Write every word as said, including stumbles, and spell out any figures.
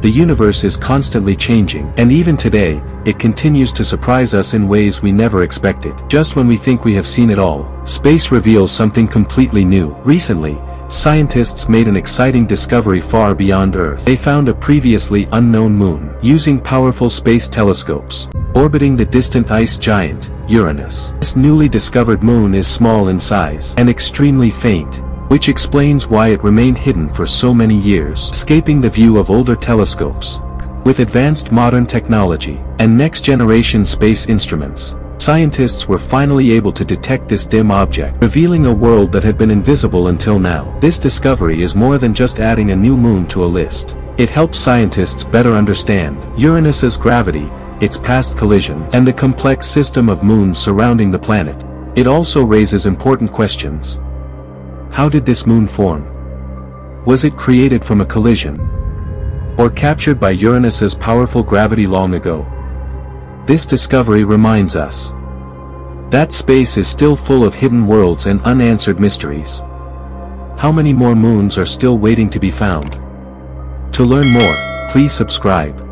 the universe is constantly changing, and even today, it continues to surprise us in ways we never expected. Just when we think we have seen it all, space reveals something completely new. Recently, scientists made an exciting discovery far beyond Earth. They found a previously unknown moon, using powerful space telescopes, orbiting the distant ice giant, Uranus. This newly discovered moon is small in size and extremely faint, which explains why it remained hidden for so many years, escaping the view of older telescopes. With advanced modern technology and next-generation space instruments, scientists were finally able to detect this dim object, revealing a world that had been invisible until now. This discovery is more than just adding a new moon to a list. It helps scientists better understand Uranus's gravity, its past collisions, and the complex system of moons surrounding the planet. It also raises important questions. How did this moon form? Was it created from a collision, or captured by Uranus's powerful gravity long ago? This discovery reminds us that space is still full of hidden worlds and unanswered mysteries. How many more moons are still waiting to be found? To learn more, please subscribe.